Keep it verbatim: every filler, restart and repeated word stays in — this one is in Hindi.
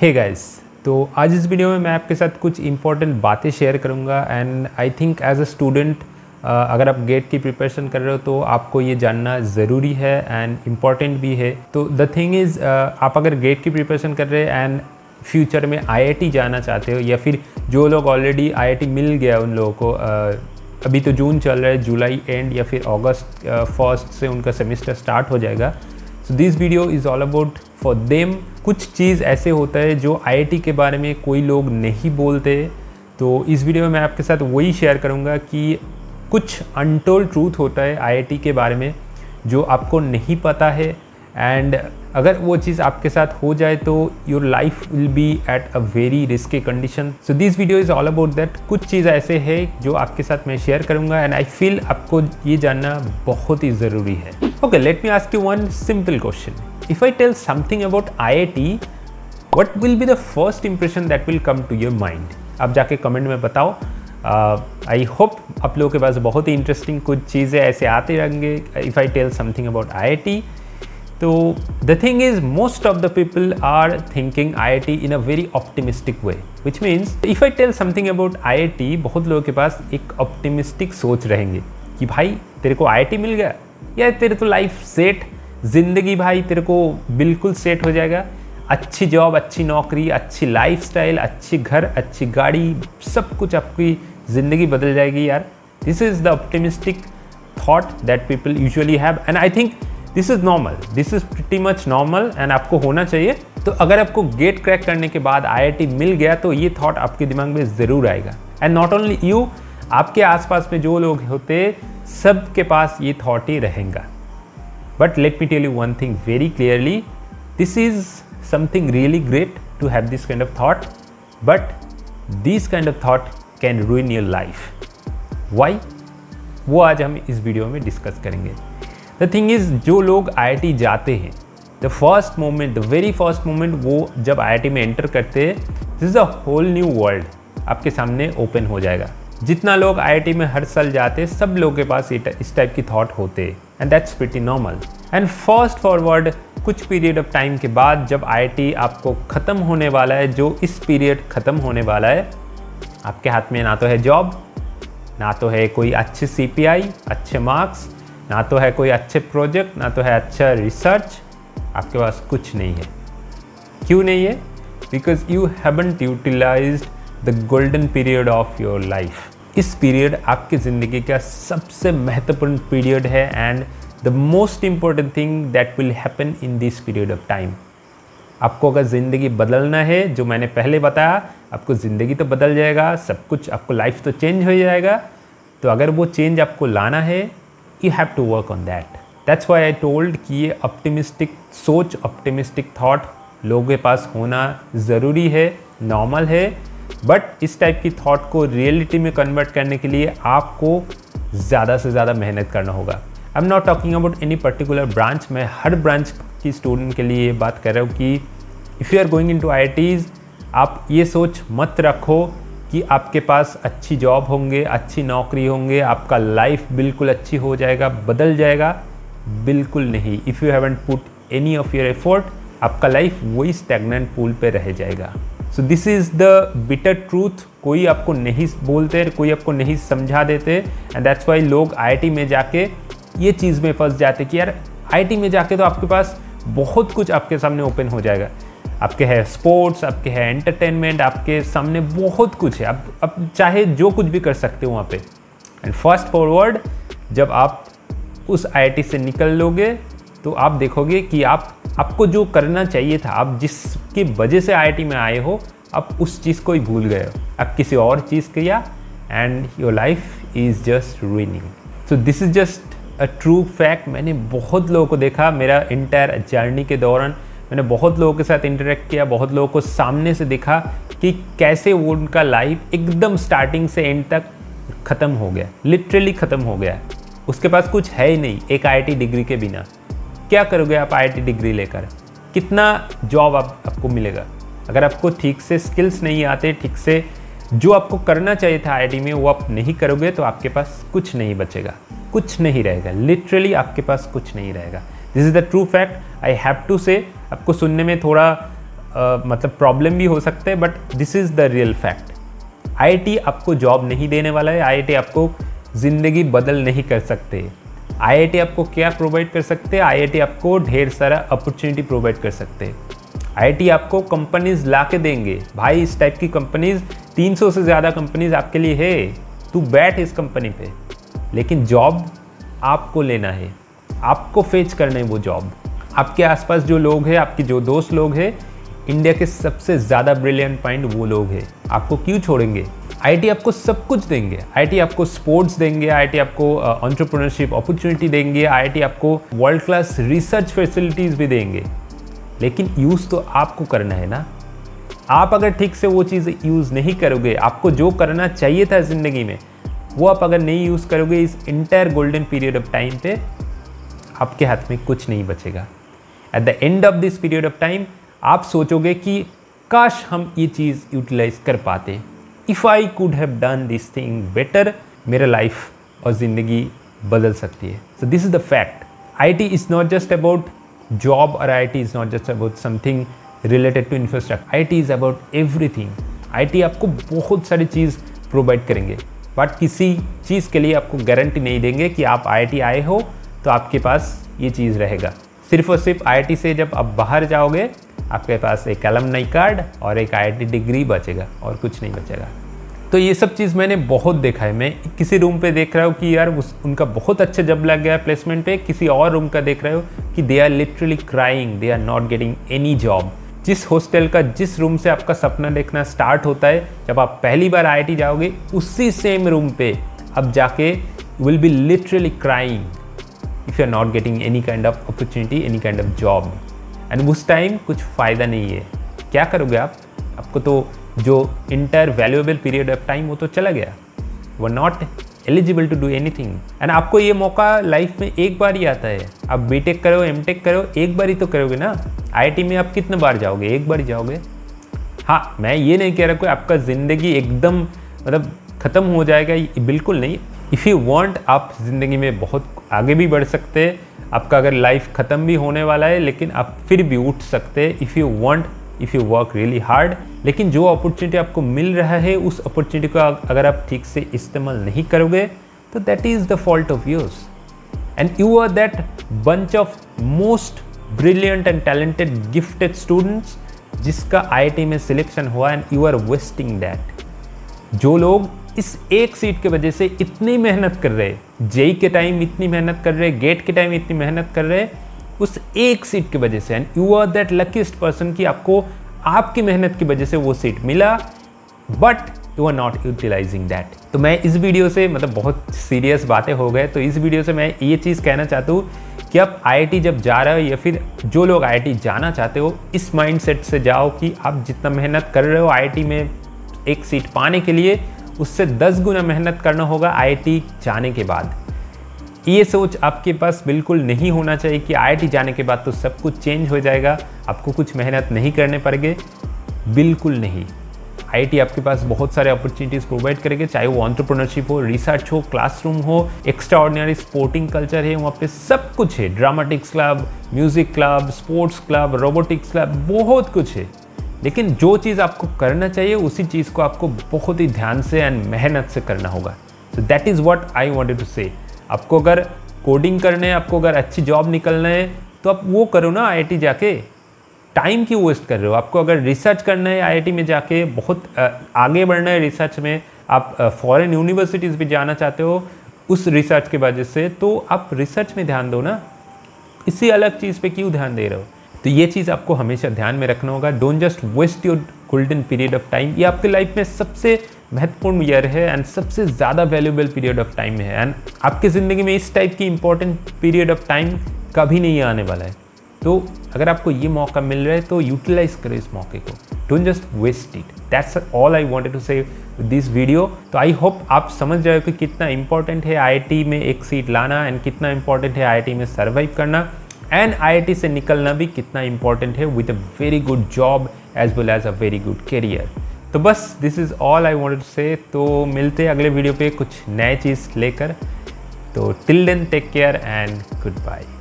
हे गाइस, तो आज इस वीडियो में मैं आपके साथ कुछ इंपॉर्टेंट बातें शेयर करूंगा and I think as a student अगर आप गेट की प्रिपरेशन कर रहे हो तो आपको ये जानना ज़रूरी है एंड इम्पॉर्टेंट भी है। तो द थिंग इज़, आप अगर गेट की प्रिपरेशन कर रहे हैं एंड फ्यूचर में आई आई टी जाना चाहते हो या फिर जो लोग ऑलरेडी आई आई टी मिल गया उन लोगों को, uh, अभी तो जून चल रहा है, जुलाई एंड या फिर अगस्त फर्स्ट से उनका सेमेस्टर स्टार्ट हो जाएगा। So this video is all about for them. कुछ चीज़ ऐसे होता है जो आई आई टी के बारे में कोई लोग नहीं बोलते, तो इस वीडियो में मैं आपके साथ वही शेयर करूँगा कि कुछ अनटोल्ड ट्रूथ होता है आई आई टी के बारे में जो आपको नहीं पता है, एंड अगर वो चीज़ आपके साथ हो जाए तो your life will be at a very risky condition. So this video is all about that. कुछ चीज़ ऐसे है जो आपके साथ मैं शेयर करूंगा एंड आई फील आपको ये जानना बहुत ही ज़रूरी है। Okay, let me ask you one simple question. If I tell something about I I T, what will be the first impression that will come to your mind? आप जाके कमेंट में बताओ। आई uh, होप आप लोगों के पास बहुत ही इंटरेस्टिंग कुछ चीज़ें ऐसे आते रहेंगे। If I tell something about I I T, तो the thing is most of the people are thinking I I T in a very optimistic way, which means if I tell something about I I T, बहुत लोगों के पास एक ऑप्टिमिस्टिक सोच रहेंगे कि भाई तेरे को आई आई टी मिल गया या तेरे तो लाइफ सेट, जिंदगी भाई तेरे को बिल्कुल सेट हो जाएगा, अच्छी जॉब, अच्छी नौकरी, अच्छी लाइफस्टाइल, अच्छी घर, अच्छी गाड़ी, सब कुछ, आपकी ज़िंदगी बदल जाएगी यार। This is the optimistic thought that people usually have and I think this is normal, this is pretty much normal and आपको होना चाहिए। तो अगर आपको गेट क्रैक करने के बाद आई आई टी मिल गया तो ये थॉट आपके दिमाग में ज़रूर आएगा। एंड नॉट ओनली यू, आपके आसपास में जो लोग होते सब के पास ये थॉट ही रहेगा। But let me tell you one thing very clearly, this is something really great to have this kind of thought, but this kind of thought can ruin your life. Why, वो आज हम इस वीडियो में डिस्कस करेंगे। द थिंग इज़, जो लोग आई आई टी जाते हैं, the first moment, the very first moment वो जब आई आई टी में एंटर करते हैं, this is a whole new world आपके सामने ओपन हो जाएगा। जितना लोग आई आई टी में हर साल जाते हैं सब लोगों के पास इस टाइप की थॉट होते हैं and that's pretty normal. And first forward कुछ पीरियड ऑफ टाइम के बाद जब आई आई टी आपको ख़त्म होने वाला है, जो इस पीरियड ख़त्म होने वाला है, आपके हाथ में ना तो है जॉब, ना तो है कोई अच्छे सी पी आई, अच्छे मार्क्स, ना तो है कोई अच्छे प्रोजेक्ट, ना तो है अच्छा रिसर्च, आपके पास कुछ नहीं है। क्यों नहीं है? Because you haven't utilized the golden period of your life. इस पीरियड आपकी ज़िंदगी का सबसे महत्वपूर्ण पीरियड है and the most important thing that will happen in this period of time. आपको अगर ज़िंदगी बदलना है, जो मैंने पहले बताया, आपको ज़िंदगी तो बदल जाएगा, सब कुछ, आपको लाइफ तो चेंज हो जाएगा। तो अगर वो चेंज आपको लाना है, You have to work on that. That's why I told कि ये optimistic सोच, optimistic thought लोगों के पास होना ज़रूरी है, normal है। But इस type की thought को reality में convert करने के लिए आपको ज़्यादा से ज़्यादा मेहनत करना होगा। I'm not talking about any particular branch. मैं हर branch की student के लिए ये बात कर रहा हूँ कि if you are going into I I Ts, आप ये सोच मत रखो कि आपके पास अच्छी जॉब होंगे, अच्छी नौकरी होंगे, आपका लाइफ बिल्कुल अच्छी हो जाएगा, बदल जाएगा। बिल्कुल नहीं। If you haven't put any of your effort, आपका लाइफ वही स्टैग्नेंट पूल पे रह जाएगा। So this is the bitter truth. कोई आपको नहीं बोलते, कोई आपको नहीं समझा देते एंड दैट्स वाई लोग आई आई टी में जाके ये चीज़ में फंस जाते कि यार आई आई टी में जाके तो आपके पास बहुत कुछ आपके सामने ओपन हो जाएगा। आपके है स्पोर्ट्स, आपके है एंटरटेनमेंट, आपके सामने बहुत कुछ है, आप आप चाहे जो कुछ भी कर सकते हो वहाँ पे। एंड फर्स्ट फॉरवर्ड जब आप उस आई आई टी से निकल लोगे तो आप देखोगे कि आप आपको जो करना चाहिए था, आप जिसकी वजह से आई आई टी में आए हो, आप उस चीज़ को ही भूल गए हो, आप किसी और चीज़ किया and your life is just ruining. So this is just a true fact. मैंने बहुत लोगों को देखा, मेरा इंटायर जर्नी के दौरान मैंने बहुत लोगों के साथ इंटरेक्ट किया, बहुत लोगों को सामने से देखा कि कैसे वो उनका लाइफ एकदम स्टार्टिंग से एंड तक ख़त्म हो गया, लिटरली ख़त्म हो गया। उसके पास कुछ है ही नहीं। एक आई आई टी डिग्री के बिना क्या करोगे आप? आई आई टी डिग्री लेकर कितना जॉब आप, आपको मिलेगा? अगर आपको ठीक से स्किल्स नहीं आते, ठीक से जो आपको करना चाहिए था आई आई टी में वो आप नहीं करोगे तो आपके पास कुछ नहीं बचेगा, कुछ नहीं रहेगा, लिटरली आपके पास कुछ नहीं रहेगा। This is the true fact I have to say. आपको सुनने में थोड़ा uh, मतलब प्रॉब्लम भी हो सकते हैं, but this is the real fact. I I T आपको जॉब नहीं देने वाला है, आई आई टी आपको ज़िंदगी बदल नहीं कर सकते। आई आई टी आपको क्या प्रोवाइड कर सकते हैं? आई आई टी आपको ढेर सारा अपॉर्चुनिटी प्रोवाइड कर सकते हैं। आई आई टी आपको कंपनीज़ ला के देंगे, भाई इस टाइप की कंपनीज़ तीन सौ से ज़्यादा कंपनीज़ आपके लिए है, तू बैठ इस कंपनी पे। लेकिन जॉब आपको लेना है, आपको फेच करना है वो जॉब। आपके आसपास जो लोग हैं, आपके जो दोस्त लोग हैं, इंडिया के सबसे ज़्यादा ब्रिलियंट पॉइंट वो लोग हैं, आपको क्यों छोड़ेंगे? आई आई टी आपको सब कुछ देंगे। आई आई टी आपको स्पोर्ट्स देंगे, आई आई टी आपको एंटरप्रेन्योरशिप अपॉर्चुनिटी देंगे, आई आई टी आपको वर्ल्ड क्लास रिसर्च फैसिलिटीज़ भी देंगे। लेकिन यूज़ तो आपको करना है ना। आप अगर ठीक से वो चीज़ यूज़ नहीं करोगे, आपको जो करना चाहिए था ज़िंदगी में वो आप अगर नहीं यूज़ करोगे, इस entire golden period of time पे आपके हाथ में कुछ नहीं बचेगा। At the end of this period of time आप सोचोगे कि काश हम ये चीज़ यूटिलाइज कर पाते, if I could have done this thing better, मेरा लाइफ और ज़िंदगी बदल सकती है। So this is the fact. I I T is not just about job or I I T is not just about something related to infrastructure. I I T is about everything. I I T आपको बहुत सारी चीज़ प्रोवाइड करेंगे, बट किसी चीज़ के लिए आपको गारंटी नहीं देंगे कि आप आई आई टी आए हो तो आपके पास ये चीज़ रहेगा। सिर्फ और सिर्फ आई आई टी से जब आप बाहर जाओगे, आपके पास एक एलुमनाई कार्ड और एक आई आई टी डिग्री बचेगा और कुछ नहीं बचेगा। तो ये सब चीज़ मैंने बहुत देखा है। मैं किसी रूम पे देख रहा हूँ कि यार उस उनका बहुत अच्छा जॉब लग गया प्लेसमेंट पे, किसी और रूम का देख रहे हो कि they are literally crying, they are not getting any job. जिस हॉस्टल का, जिस रूम से आपका सपना देखना स्टार्ट होता है जब आप पहली बार आई आई टी जाओगे, उसी सेम रूम पे अब जाके will be literally crying if you are not getting any kind of opportunity, any kind of job. And उस टाइम कुछ फ़ायदा नहीं है, क्या करोगे आप? आपको तो जो inter valuable period of time वो तो चला गया, वो not eligible to do anything. And आपको ये मौका लाइफ में एक बार ही आता है। आप बीटेक करो, एमटेक करो, एक बार ही तो करोगे ना। आईआईटी में आप कितने बार जाओगे? एक बार ही जाओगे। हाँ, मैं ये नहीं कह रहा कि आपका ज़िंदगी एकदम मतलब ख़त्म हो जाएगा, बिल्कुल नहीं। इफ़ यू वांट आप ज़िंदगी में बहुत आगे भी बढ़ सकते। आपका अगर लाइफ ख़त्म भी होने वाला है, लेकिन आप फिर भी उठ सकते if you want, if you work really hard. लेकिन जो अपॉर्चुनिटी आपको मिल रहा है, उस अपॉर्चुनिटी का अगर आप ठीक से इस्तेमाल नहीं करोगे तो that is the fault of yours. And you are that bunch of most brilliant and talented gifted students जिसका आई आई टी में सिलेक्शन हुआ, and you are wasting that. जो लोग इस एक सीट के वजह से इतनी मेहनत कर रहे, जेई के टाइम इतनी मेहनत कर रहे, गेट के टाइम इतनी मेहनत कर रहे, उस एक सीट की वजह से, and you are that luckiest person कि आपको आपकी मेहनत की वजह से वो सीट मिला, but you are not utilizing that. तो मैं इस वीडियो से मतलब बहुत सीरियस बातें हो गए, तो इस वीडियो से मैं ये चीज़ कहना चाहता हूँ कि आप आई आई टी जब जा रहे हो या फिर जो लोग आई आई टी जाना चाहते हो, इस माइंडसेट से जाओ कि आप जितना मेहनत कर रहे हो आई आई टी में एक सीट पाने के लिए, उससे दस गुना मेहनत करना होगा आई आई टी जाने के बाद। ये सोच आपके पास बिल्कुल नहीं होना चाहिए कि आई आई टी जाने के बाद तो सब कुछ चेंज हो जाएगा, आपको कुछ मेहनत नहीं करने पड़ेंगे। बिल्कुल नहीं। आई आई टी आपके पास बहुत सारे अपॉर्चुनिटीज़ प्रोवाइड करेंगे, चाहे वो एंटरप्रेन्योरशिप हो, रिसर्च हो, क्लासरूम हो, एक्स्ट्राऑर्डिनरी स्पोर्टिंग कल्चर है, वहाँ पे सब कुछ है। Dramatics club, music club, sports club, robotics club, बहुत कुछ है। लेकिन जो चीज़ आपको करना चाहिए, उसी चीज़ को आपको बहुत ही ध्यान से एंड मेहनत से करना होगा। So that is what I wanted to say. आपको अगर कोडिंग करना है, आपको अगर अच्छी जॉब निकलना है, तो आप वो करो ना आई आई टी जाके। टाइम क्यों वेस्ट कर रहे हो? आपको अगर रिसर्च करना है, आई आई टी में जाके बहुत आगे बढ़ना है रिसर्च में, आप फॉरेन यूनिवर्सिटीज़ भी जाना चाहते हो उस रिसर्च के वजह से, तो आप रिसर्च में ध्यान दो ना, इसी अलग चीज़ पे क्यों ध्यान दे रहे हो? तो ये चीज़ आपको हमेशा ध्यान में रखना होगा। Don't just waste your golden period of time. ये आपके लाइफ में सबसे महत्वपूर्ण ईयर है एंड सबसे ज़्यादा वैल्यूएबल पीरियड ऑफ टाइम है, एंड आपकी ज़िंदगी में इस टाइप की इंपॉर्टेंट पीरियड ऑफ टाइम कभी नहीं आने वाला है। तो अगर आपको ये मौका मिल रहा है तो यूटिलाइज करो इस मौके को, don't just waste it. That's all I wanted to say this video. तो आई होप आप समझ रहे हो कि कितना इंपॉर्टेंट है आई आई टी में एक सीट लाना, एंड कितना इंपॉर्टेंट है आई आई टी में सर्वाइव करना, एंड आई आई टी से निकलना भी कितना इंपॉर्टेंट है with a very good job as well as a very good career. तो बस this is all I wanted to say. तो मिलते हैं अगले वीडियो पे कुछ नए चीज़ लेकर। तो till then take care and good bye.